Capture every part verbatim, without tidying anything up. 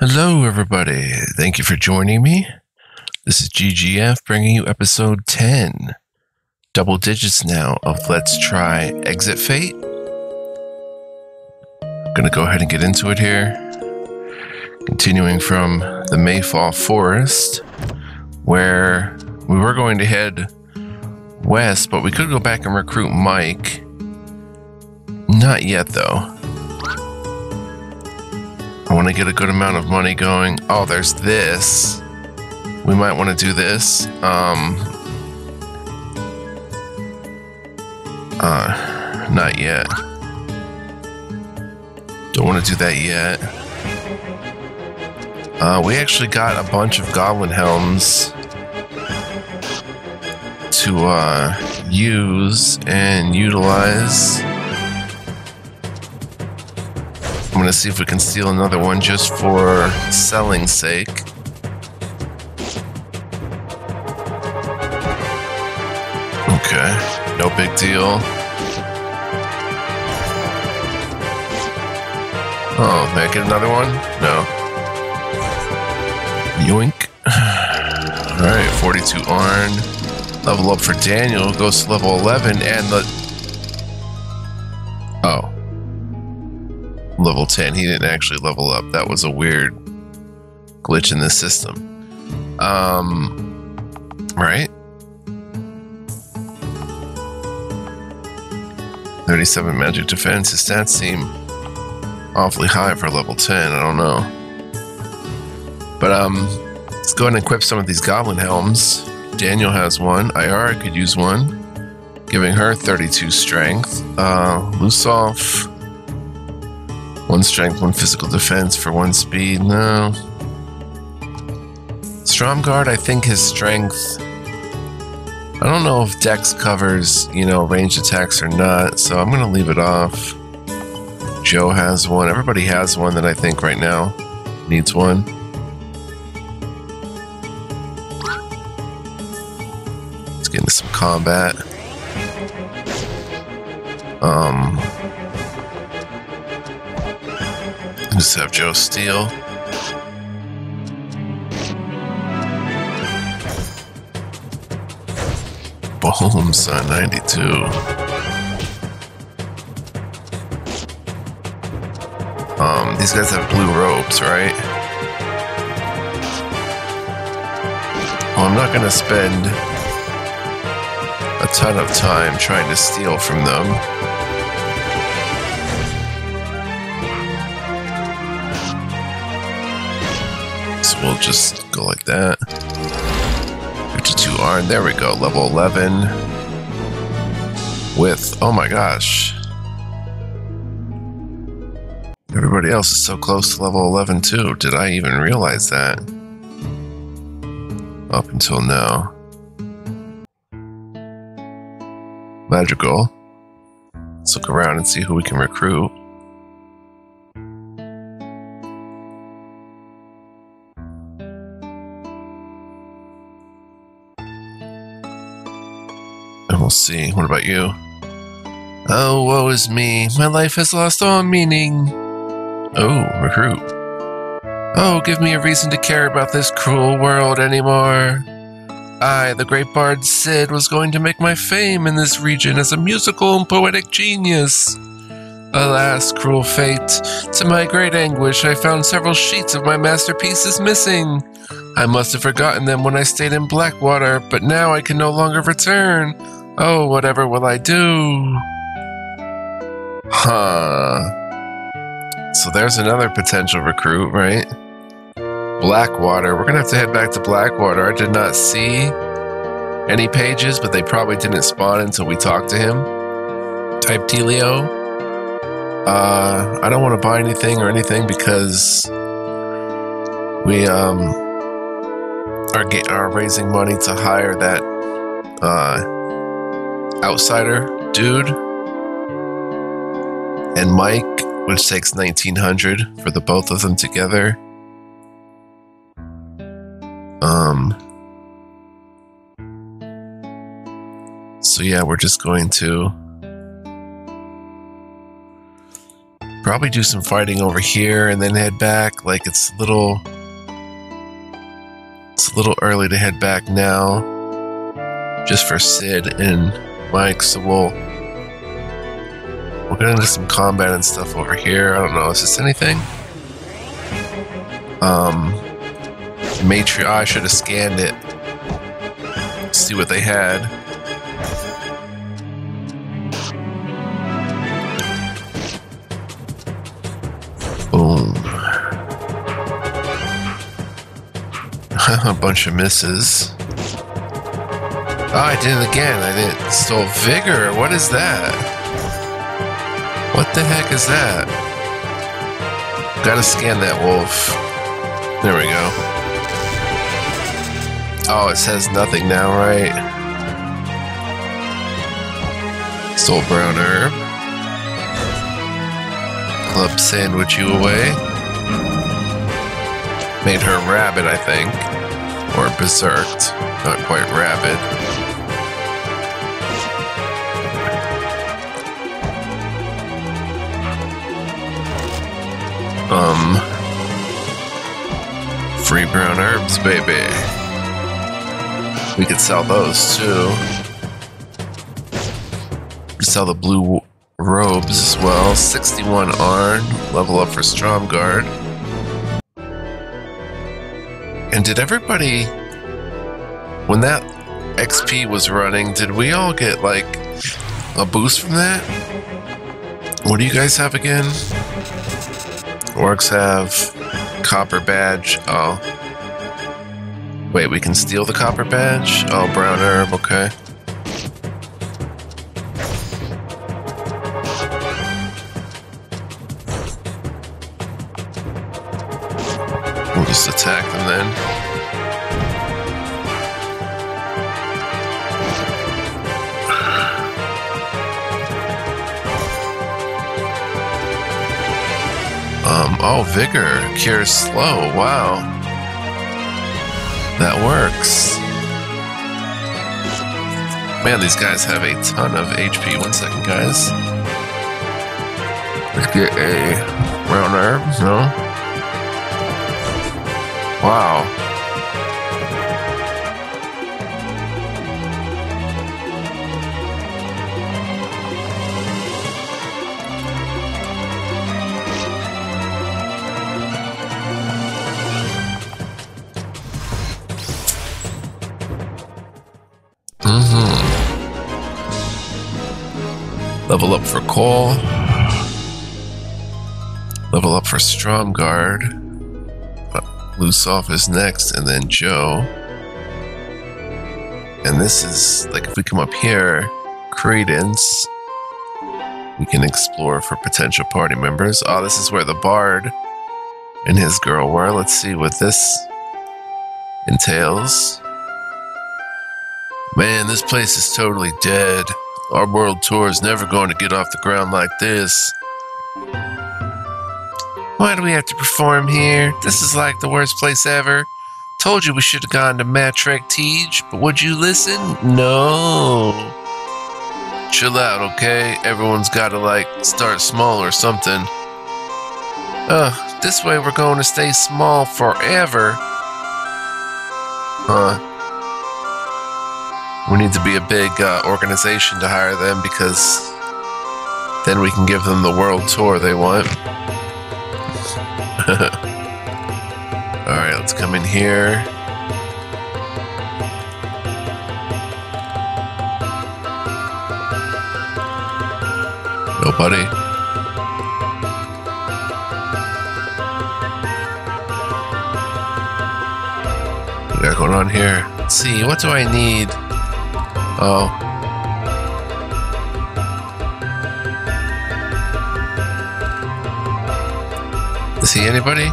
Hello, everybody. Thank you for joining me. This is G G F bringing you episode ten. Double digits now of Let's Try Exit Fate. I'm going to go ahead and get into it here. Continuing from the Mayfall Forest, where we were going to head west, but we could go back and recruit Mike. Not yet, though. I want to get a good amount of money going. Oh, there's this. We might want to do this. Um, uh, not yet. Don't want to do that yet. Uh, we actually got a bunch of goblin helms to uh, use and utilize. I'm going to see if we can steal another one just for selling's sake. Okay, no big deal. Oh, may I get another one? No. Yoink. Alright, forty-two Arn. Level up for Daniel, goes to level eleven, and the... level ten. He didn't actually level up. That was a weird glitch in the system. Um, right? thirty-seven magic defense. His stats seem awfully high for level ten. I don't know. But um, let's go ahead and equip some of these goblin helms. Daniel has one. Ayara could use one, giving her thirty-two strength. Uh, Lusoff. One strength, one physical defense for one speed. No. Stromgard, I think his strength... I don't know if Dex covers, you know, ranged attacks or not, so I'm going to leave it off. Joe has one. Everybody has one that I think right now needs one. Let's get into some combat. Um... Just have Joe steal. Bombs on ninety-two. Um, these guys have blue robes, right? Well, I'm not gonna spend a ton of time trying to steal from them. We'll just go like that. fifty-two Arn. There we go. Level eleven. With, oh my gosh. Everybody else is so close to level eleven too. Did I even realize that? Up until now. Madrigal. Let's look around and see who we can recruit. We'll see. What about you? Oh, woe is me. My life has lost all meaning. Oh, recruit. Oh, give me a reason to care about this cruel world anymore. I, the great bard Cid, was going to make my fame in this region as a musical and poetic genius. Alas, cruel fate. To my great anguish, I found several sheets of my masterpieces missing. I must have forgotten them when I stayed in Blackwater, but now I can no longer return. Oh, whatever will I do? Huh. So there's another potential recruit, right? Blackwater. We're going to have to head back to Blackwater. I did not see any pages, but they probably didn't spawn until we talked to him. Type Telio. Uh, I don't want to buy anything or anything because we um, are, get, are raising money to hire that... Uh, outsider dude and Mike, which takes nineteen hundred for the both of them together. Um so yeah, we're just going to probably do some fighting over here and then head back. Like, it's a little... It's a little early to head back now. Just for Sid and Mike, so we'll... We'll get into some combat and stuff over here. I don't know, is this anything? Um... Matri- I should have scanned it. Let's see what they had. Boom. A bunch of misses. Oh, I did it again. I did it. Stole vigor. What is that? What the heck is that? Gotta scan that wolf. There we go. Oh, it says nothing now, right? Soul brown herb. Club sandwich you away. Made her rabid, I think. Or berserked. Not quite rabid. Um. Free brown herbs, baby. We could sell those too. Sell the blue robes as well. sixty-one Arn, level up for Stromguard. And did everybody, when that X P was running, did we all get like a boost from that? What do you guys have again? Orcs have copper badge. Oh. Wait, we can steal the copper badge? Oh, brown herb, okay. We'll just attack them then. Um, oh, vigor. Cures slow, wow. That works. Man, these guys have a ton of H P. One second, guys. Let's get a brown herb, no? Wow. Level up for Cole. Level up for Stromguard. Loose off is next, and then Joe. And this is, like, if we come up here, Credence, we can explore for potential party members. Oh, this is where the Bard and his girl were. Let's see what this entails. Man, this place is totally dead. Our world tour is never going to get off the ground like this. Why do we have to perform here? This is like the worst place ever. Told you we should have gone to Matrek Tej, but would you listen? No. Chill out, okay? Everyone's got to, like, start small or something. Ugh, this way we're going to stay small forever. Huh. We need to be a big uh, organization to hire them, because then we can give them the world tour they want. Alright, let's come in here. Nobody. What we got going on here? Let's see, what do I need? Oh. Is he anybody?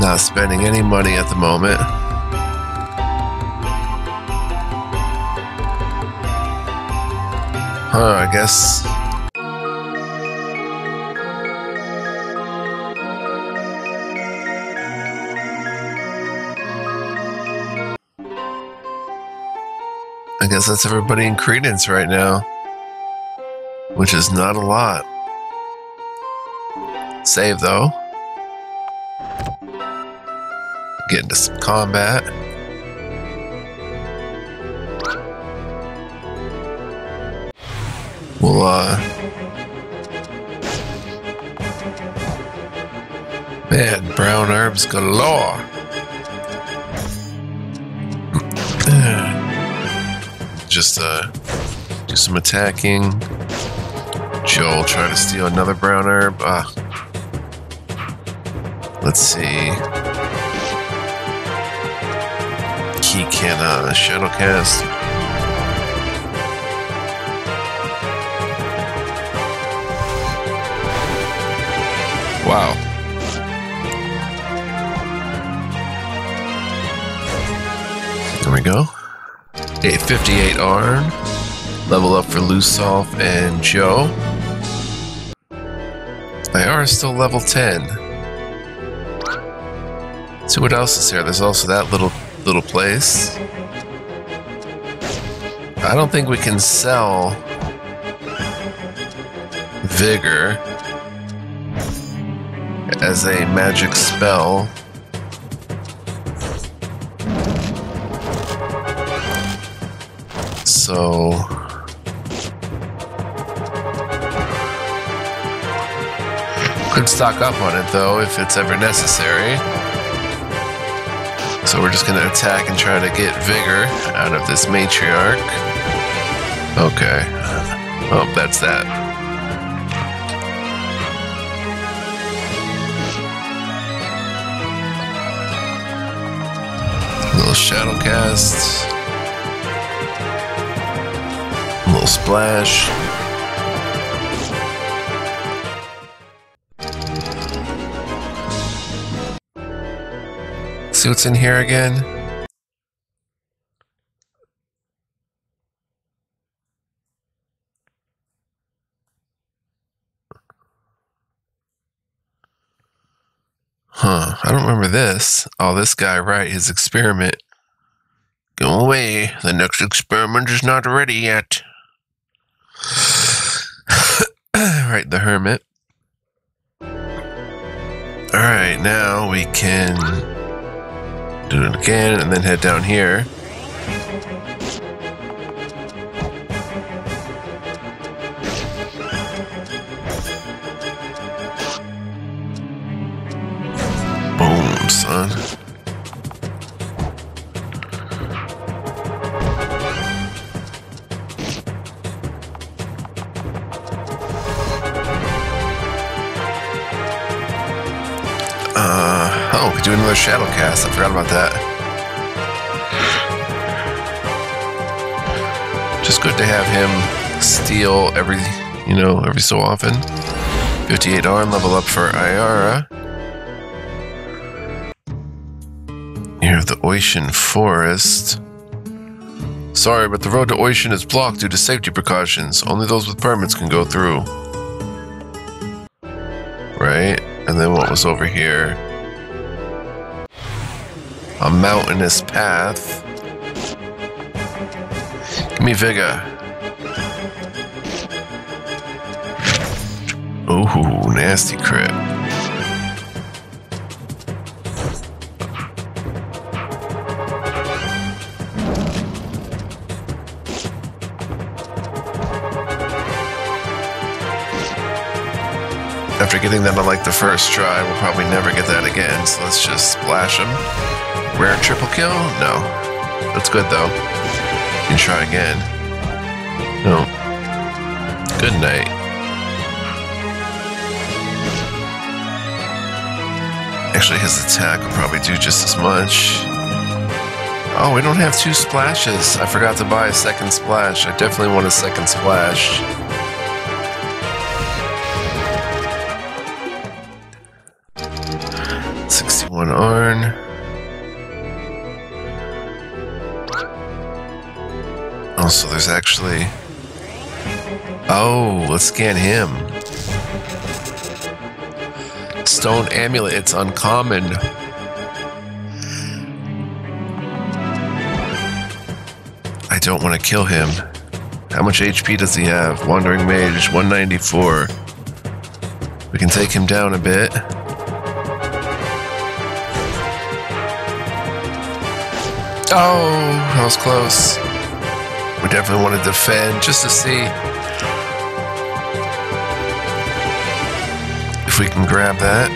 Not spending any money at the moment. Huh, I guess. I guess that's everybody in Credence right now, which is not a lot. Save though. Get into some combat. We'll uh man, brown herbs galore. Just uh do some attacking. Joel trying to steal another brown herb. Ah. Let's see. He can uh, shadow cast. Wow. There we go. A fifty-eight Arn. Level up for Lusolf and Joe. Ayara is still level ten. See what else is here. There's also that little little place. I don't think we can sell Vigor as a magic spell. So could stock up on it though if it's ever necessary. So we're just going to attack and try to get Vigor out of this matriarch. Okay. Oh, that's that. A little shadow cast. A little splash. See what's in here again? Huh, I don't remember this. Oh, this guy, right, his experiment. Go away, the next experiment is not ready yet. Right, the hermit. Alright, now we can do it again, and then head down here. Boom, son. Oh, we could do another shadow cast. I forgot about that. Just good to have him steal every, you know, every so often. fifty-eight Arn, level up for Ayara. You have the Oishan Forest. Sorry, but the road to Oishan is blocked due to safety precautions. Only those with permits can go through. Right? And then what was over here? A mountainous path. Give me Vigor. Ooh, nasty crit. After getting them on like the first try, we'll probably never get that again, so let's just splash them. Rare triple kill? No. That's good though. You can try again. No. Good night. Actually, his attack will probably do just as much. Oh, we don't have two splashes. I forgot to buy a second splash. I definitely want a second splash. sixty-one Arn. So there's actually... Oh, let's scan him. Stone amulet, it's uncommon. I don't want to kill him. How much H P does he have? Wandering Mage, one ninety-four. We can take him down a bit. Oh, that was close. We definitely wanted to defend just to see if we can grab that.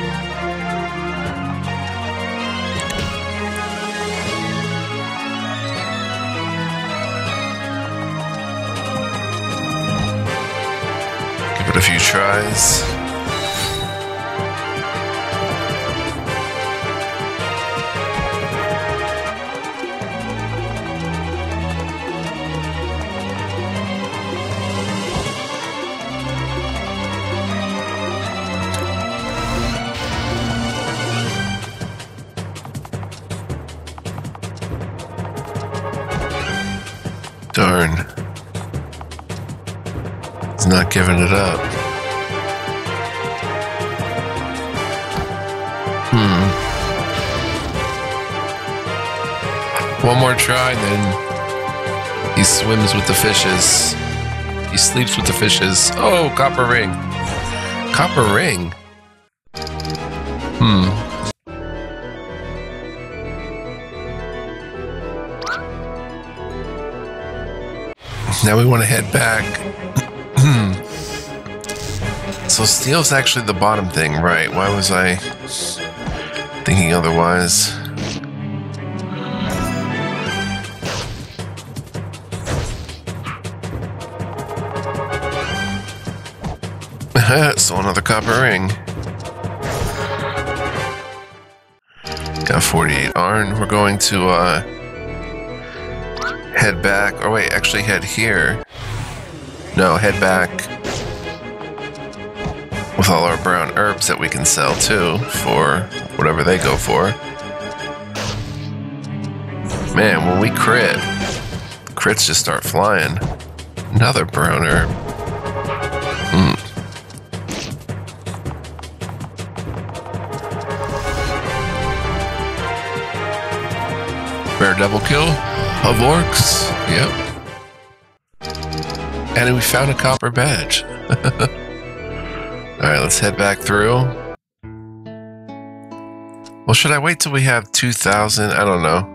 Give it a few tries. Darn. He's not giving it up. Hmm. One more try, then he swims with the fishes. He sleeps with the fishes. Oh, copper ring. Copper ring? Hmm. Now we want to head back. So steel's actually the bottom thing, right? Why was I thinking otherwise? So another copper ring. Got forty-eight iron. We're going to uh head back, or wait, actually head here. No, head back with all our brown herbs that we can sell too, for whatever they go for. Man, when we crit, crits just start flying. Another brown herb. Mm. Rare double kill of orcs, yep. And we found a copper badge. Alright, let's head back through. Well, should I wait till we have two thousand? I don't know.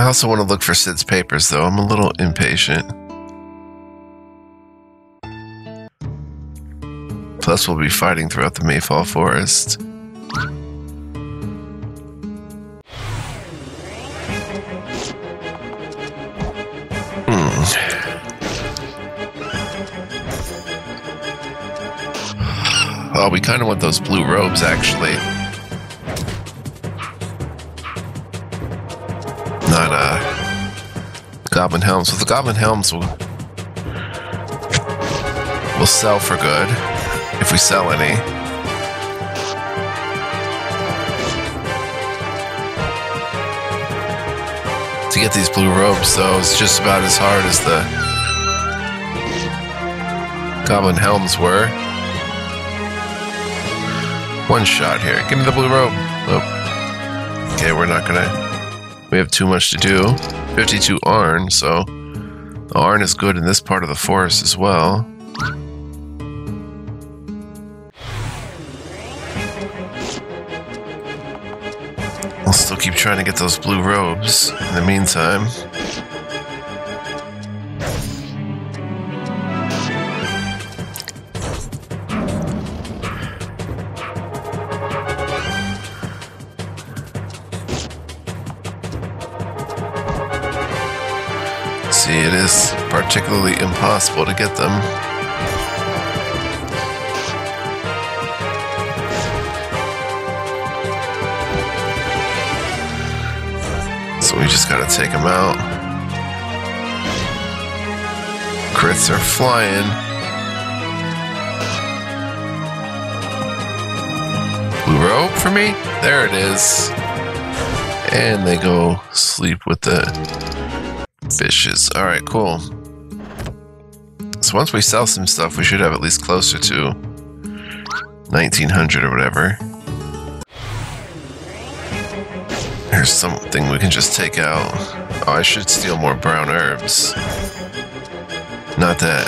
I also want to look for Sid's papers, though. I'm a little impatient. Plus, we'll be fighting throughout the Mayfall Forest. Oh, we kind of want those blue robes, actually. Not, uh... Goblin helms. Well, the goblin helms will... will sell for good. If we sell any. To get these blue robes, though, it's just about as hard as the... goblin helms were. One shot here. Give me the blue robe. Oh. Okay, we're not gonna... We have too much to do. fifty-two Arn, so... The Arn is good in this part of the forest as well. I'll still keep trying to get those blue robes in the meantime. It is particularly impossible to get them. So we just gotta take them out. Crits are flying. Blue rope for me? There it is. And they go sleep with the... fishes. Alright, cool. So once we sell some stuff, we should have at least closer to nineteen hundred or whatever. There's something we can just take out. Oh, I should steal more brown herbs. Not that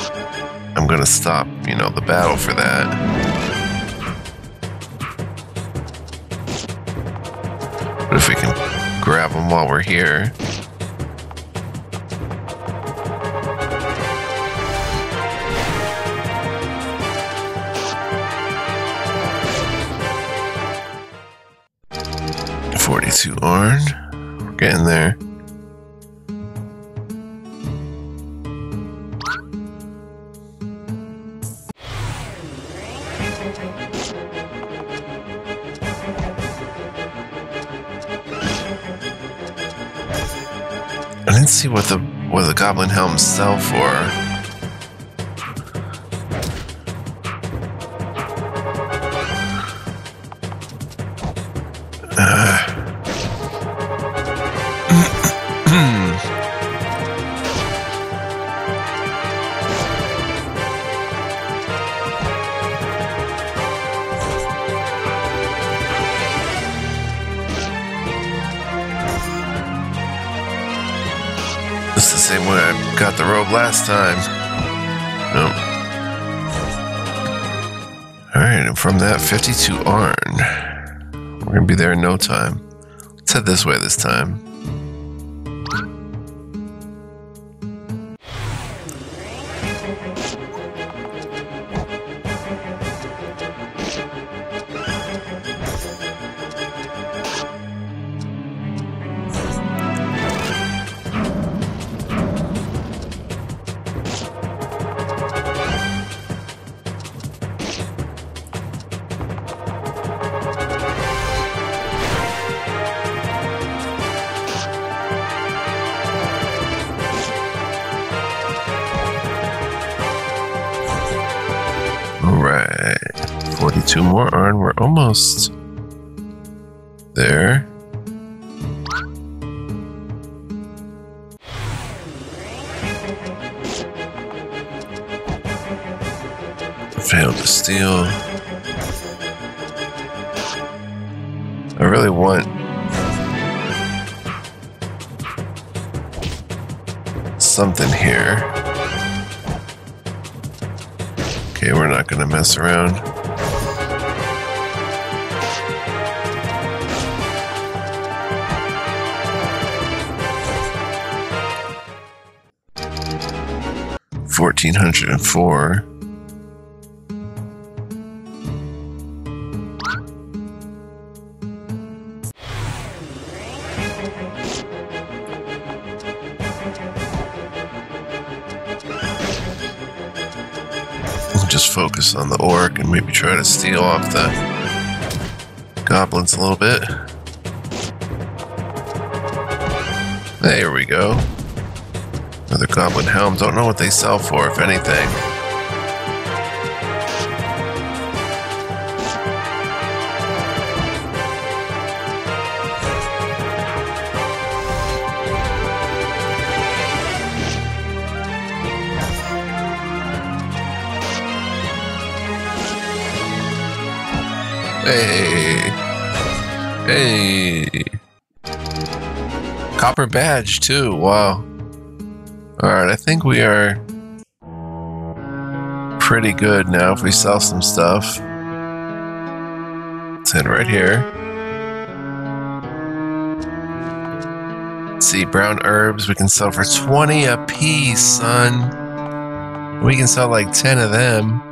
I'm gonna stop, you know, the battle for that. But if we can grab them while we're here. forty-two Arn. We're getting there. I didn't see what the what the goblin helms sell for. Got the robe last time. Nope. Alright, and from that fifty-two Arn. We're gonna be there in no time. Let's head this way this time. Two more Arn, we're almost there. Failed to steal. I really want something here. Okay, we're not gonna mess around. fourteen oh four. We'll just focus on the orc and maybe try to steal off the goblins a little bit. There we go. Another goblin helm. Don't know what they sell for, if anything. Hey, hey, copper badge too. Wow. Alright, I think we are pretty good now if we sell some stuff. Let's head right here. Let's see, brown herbs we can sell for twenty a piece, son. We can sell like ten of them.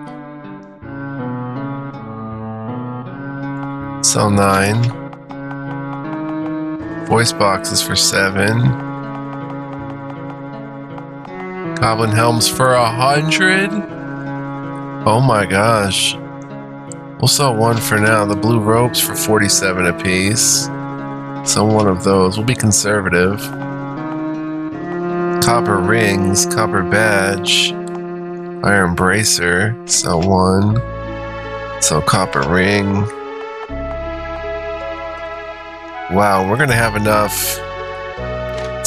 Sell nine. Voice boxes for seven. Goblin helms for a hundred? Oh my gosh. We'll sell one for now. The blue robes for forty-seven apiece. Sell one of those. We'll be conservative. Copper rings, copper badge, iron bracer. Sell one. Sell copper ring. Wow, we're gonna have enough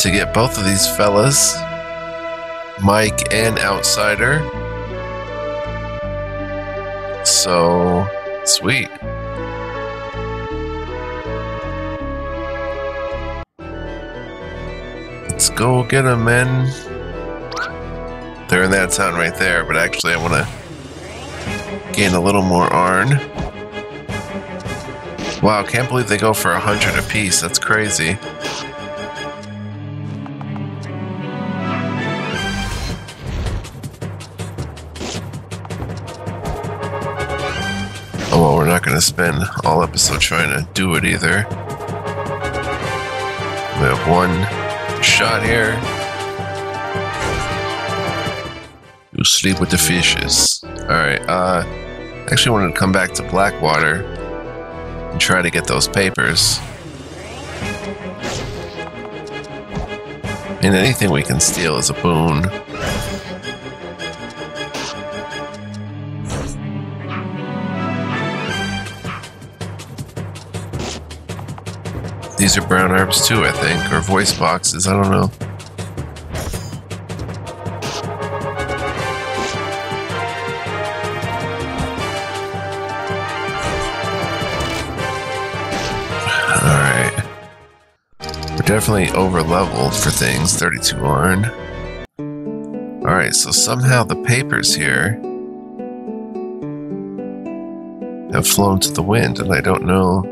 to get both of these fellas. Mike and Outsider. So sweet. go get them, men. They're in that sound right there, but actually I want to gain a little more Arn. Wow, can't believe they go for a hundred apiece. That's crazy. Oh well, we're not going to spend all episode trying to do it either. We have one shot here. You sleep with the fishes. Alright, uh, I actually wanted to come back to Blackwater and try to get those papers. And anything we can steal is a boon. These are brown herbs too, I think, or voice boxes, I don't know. Alright. We're definitely over leveled for things, thirty-two Arn. Alright, so somehow the papers here have flown to the wind, and I don't know.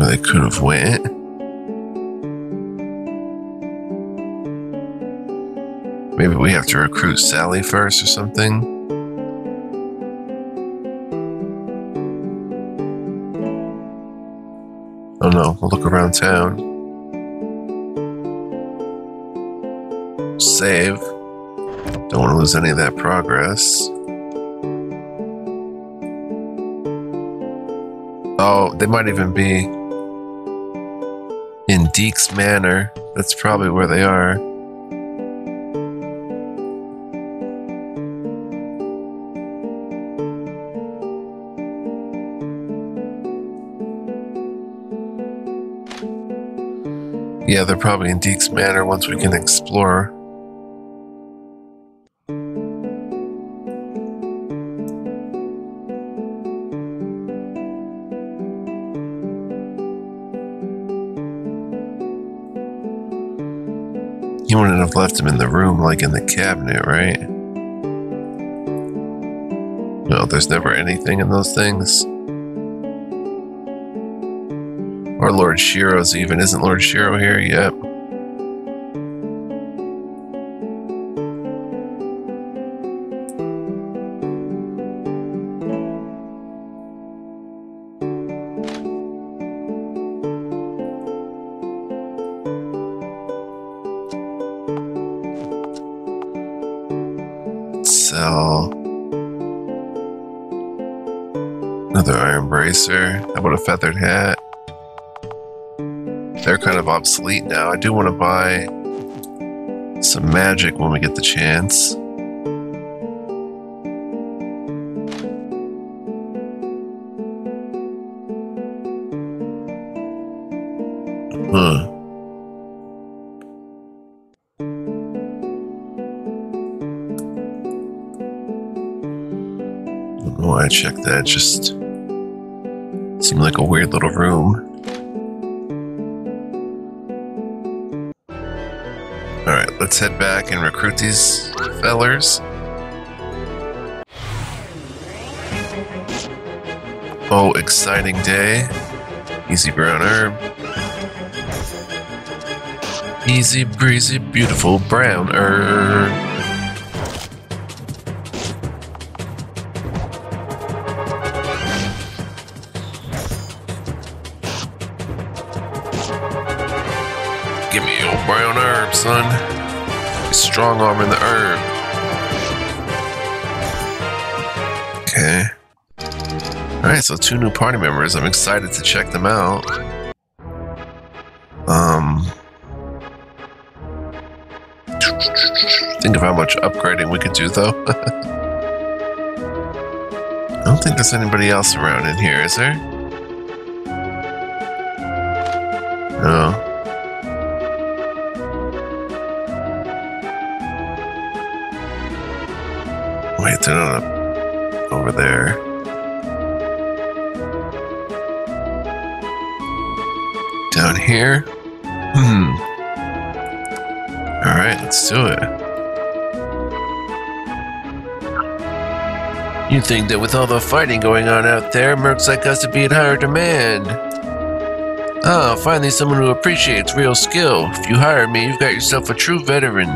They could have went. Maybe we have to recruit Sally first or something. Oh no, we'll look around town. Save. Don't want to lose any of that progress. Oh, they might even be in Deke's Manor. That's probably where they are. Yeah, they're probably in Deke's Manor once we can explore. He wouldn't have left him in the room, like in the cabinet, right? No, there's never anything in those things. Or Lord Shiro's even. Isn't Lord Shiro here? Yep. Another iron bracer. How about a feathered hat? They're kind of obsolete now. I do want to buy some magic when we get the chance. Huh. Don't know why I checked that. Just seemed like a weird little room. Alright, let's head back and recruit these fellers. Oh, exciting day. Easy brown herb. Easy breezy, beautiful brown herb. Give me your brown herb, son. Strong arm in the herb. Okay. Alright, so two new party members. I'm excited to check them out. Um. Think of how much upgrading we could do, though. I don't think there's anybody else around in here, is there? No. Wait, they're not over there. Down here? Hmm. Alright, let's do it. You'd think that with all the fighting going on out there, mercs like us would be in higher demand. Ah, finally someone who appreciates real skill. If you hire me, you've got yourself a true veteran.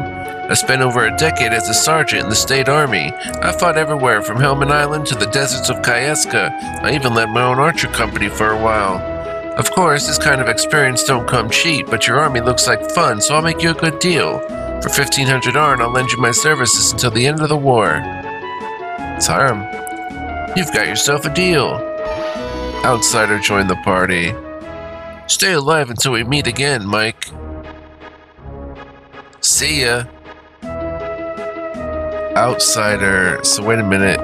I spent over a decade as a sergeant in the state army. I fought everywhere from Helmand Island to the deserts of Kaeska. I even led my own archer company for a while. Of course, this kind of experience don't come cheap, but your army looks like fun, so I'll make you a good deal. For fifteen hundred arn, I'll lend you my services until the end of the war. Sarum, you've got yourself a deal. Outsider joined the party. Stay alive until we meet again, Mike. See ya. Outsider. So wait a minute.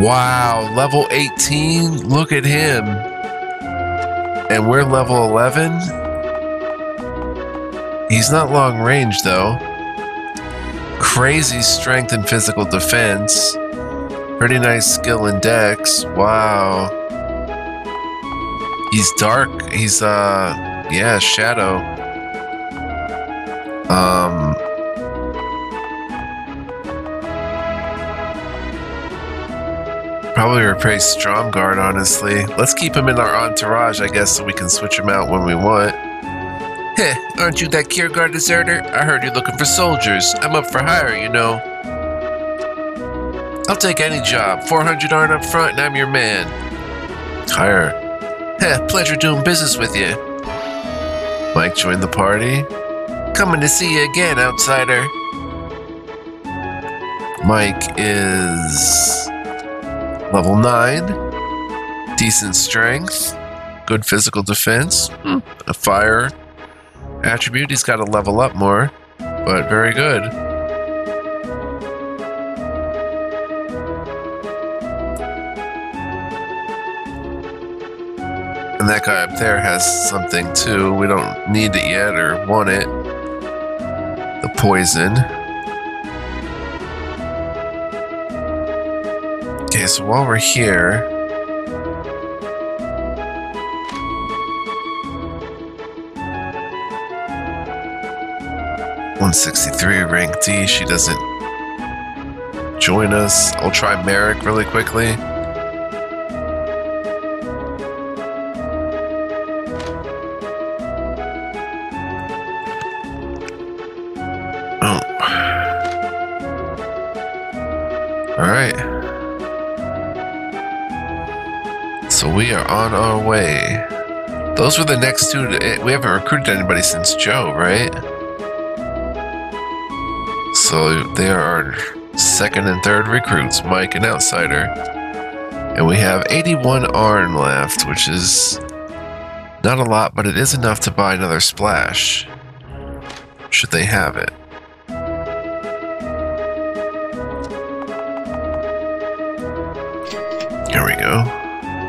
Wow, level eighteen. Look at him. And we're level eleven. He's not long range though. Crazy strength and physical defense. Pretty nice skill and dex. Wow. He's dark. He's, uh, yeah, shadow. Um. Probably replace Stromguard, honestly. Let's keep him in our entourage, I guess, so we can switch him out when we want. Heh, aren't you that Kierguard deserter? I heard you're looking for soldiers. I'm up for hire, you know. I'll take any job. four hundred arn up front, and I'm your man. Hire. Heh, pleasure doing business with you. Mike joined the party. Coming to see you again, outsider. Mike is level nine. Decent strength. Good physical defense. Hmm. A fire attribute. He's got to level up more, but very good. And that guy up there has something too. We don't need it yet or want it. The poison. Okay, so while we're here, one sixty-three rank D. She doesn't join us. I'll try Merrick really quickly. On our way. Those were the next two. To, we haven't recruited anybody since Joe, right? So they are our second and third recruits, Mike and Outsider. And we have eighty-one arn left, which is not a lot, but it is enough to buy another splash. Should they have it? Here we go.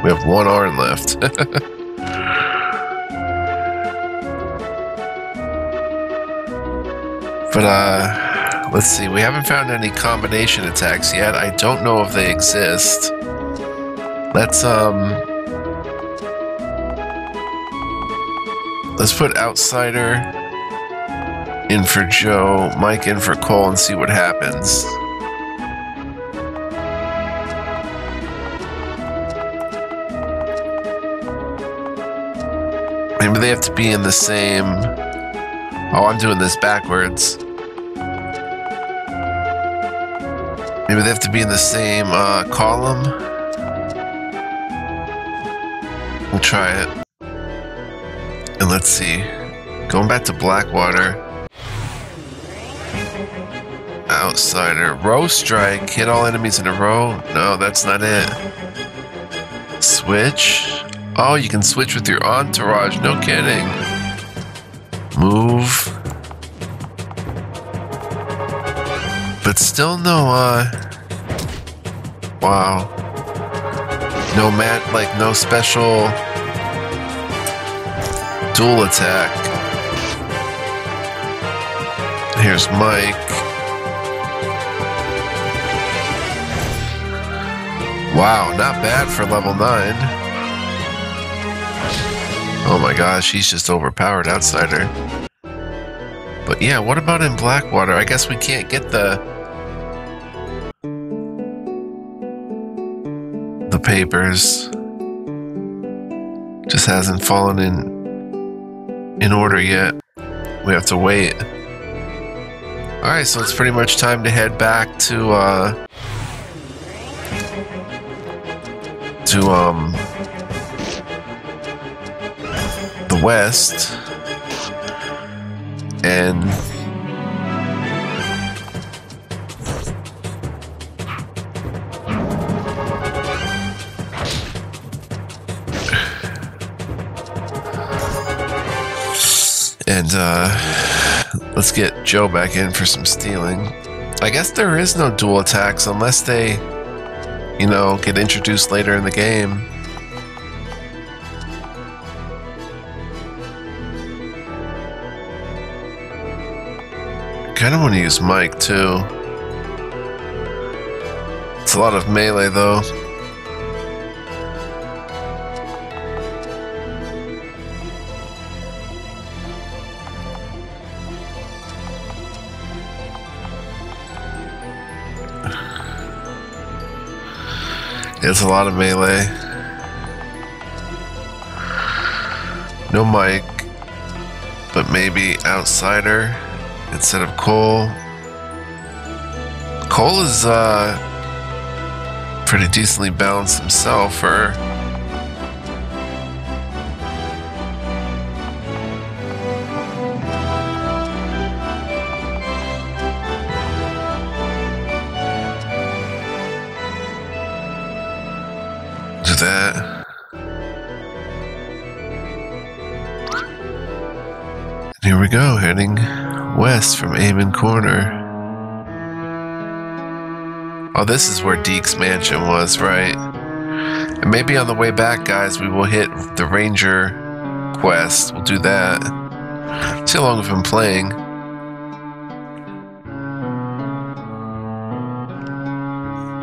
We have one arm left. But, uh, let's see. We haven't found any combination attacks yet. I don't know if they exist. Let's, um... let's put Outsider in for Joe, Mike in for Cole, and see what happens. Maybe they have to be in the same... Oh, I'm doing this backwards. Maybe they have to be in the same uh, column. We'll try it. And let's see. Going back to Blackwater. Outsider. Row strike. Hit all enemies in a row. No, that's not it. Switch. Oh, you can switch with your entourage. No kidding. Move. But still no, uh... wow. No mat, like, no special... dual attack. Here's Mike. Wow, not bad for level nine. Oh my gosh, he's just overpowered outsider. But yeah, what about in Blackwater? I guess we can't get the the papers. Just hasn't fallen in in order yet. We have to wait. All right, so it's pretty much time to head back to uh, to um the west. And and uh, let's get Joe back in for some stealing. I guess there is no dual attacks unless they, you know, get introduced later in the game. I kind of want to use Mike too. It's a lot of melee though. It's a lot of melee. No Mike, but maybe outsider instead of Cole. Cole is uh, pretty decently balanced himself for do that. And here we go, heading west from Amon Corner. Oh, this is where Deke's mansion was, right? And maybe on the way back, guys, we will hit the Ranger quest. We'll do that. See how long we've been playing.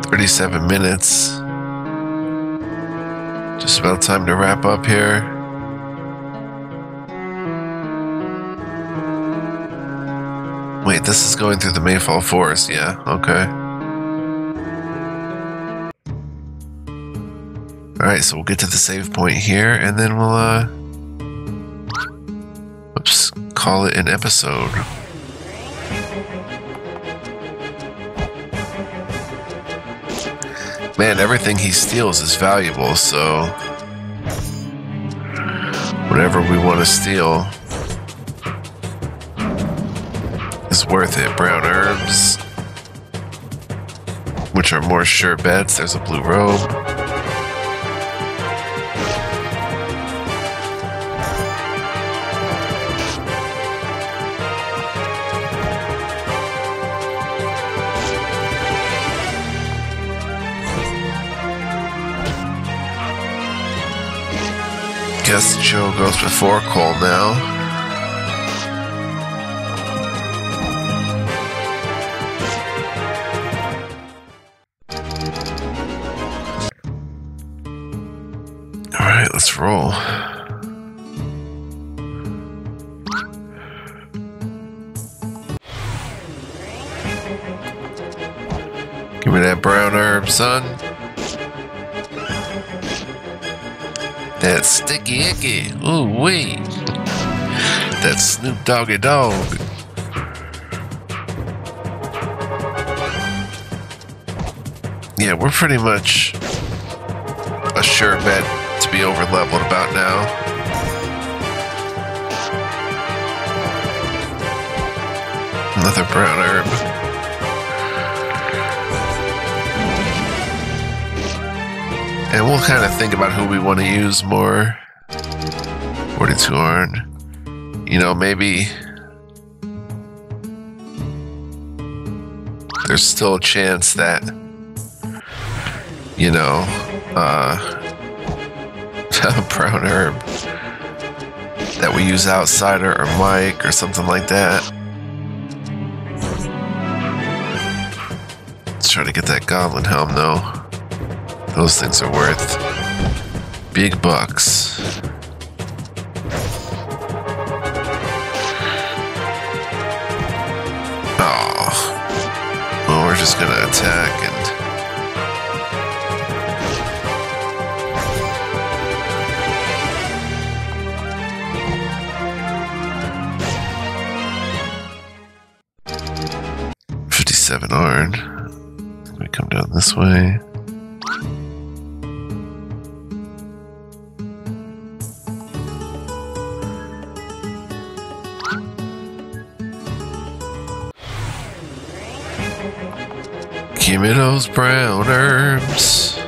thirty-seven minutes. Just about time to wrap up here. Wait, this is going through the Mayfall Forest, yeah, okay. Alright, so we'll get to the save point here, and then we'll, uh... oops, call it an episode. Man, everything he steals is valuable, so... whatever we want to steal... it's worth it. Brown herbs, which are more sure bets. There's a blue robe. Guess Joe goes before Cole now. Let's roll. Give me that brown herb, son. That sticky icky. Ooh wee. That Snoop Doggy Dog. Yeah, we're pretty much a sure bet to be over leveled about now. Another brown herb. And we'll kind of think about who we want to use more. forty-two iron. You know, maybe there's still a chance that, you know, uh, brown herb that we use outsider or Mike or something like that. Let's try to get that goblin helm though. Those things are worth big bucks. Oh, well, we're just gonna attack and. Seven iron. We come down this way. Give me those brown herbs.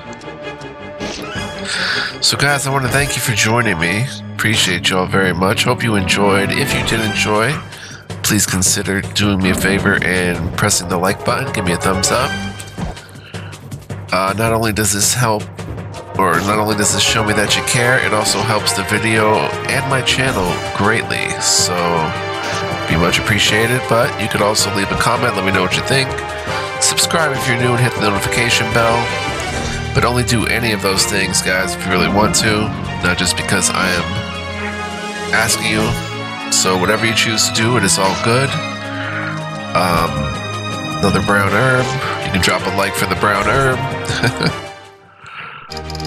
So guys, I want to thank you for joining me. Appreciate y'all very much. Hope you enjoyed. If you did enjoy, please consider doing me a favor and pressing the like button. Give me a thumbs up. Uh, not only does this help, or not only does this show me that you care, it also helps the video and my channel greatly. So, be much appreciated. But you could also leave a comment. Let me know what you think. Subscribe if you're new and hit the notification bell. But only do any of those things, guys, if you really want to. Not just because I am asking you. So whatever you choose to do, it is all good. Um, another brown herb. You can drop a like for the brown herb.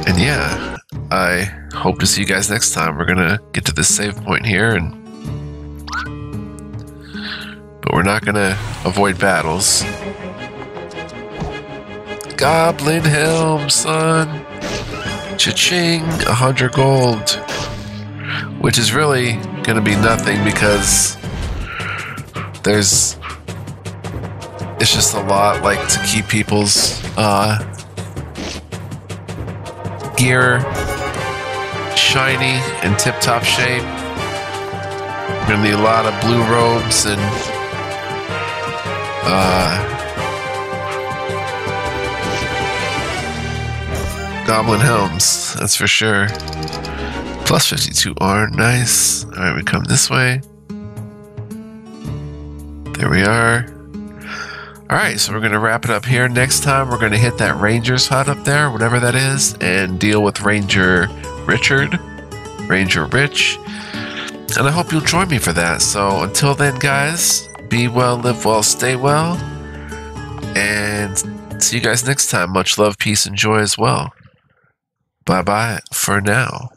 And yeah, I hope to see you guys next time. We're gonna get to this save point here, and but we're not gonna avoid battles. Goblin Helm, son. Cha-ching, a hundred gold. Which is really gonna be nothing because there's it's just a lot like to keep people's uh, gear shiny and tip-top shape. We're gonna need a lot of blue robes and uh, goblin helms, that's for sure. Plus fifty-two are nice. All right, we come this way. There we are. All right, so we're gonna wrap it up here. Next time, we're gonna hit that Ranger's hut up there, whatever that is, and deal with Ranger Richard, Ranger Rich. And I hope you'll join me for that. So until then, guys, be well, live well, stay well, and see you guys next time. Much love, peace, and joy as well. Bye-bye for now.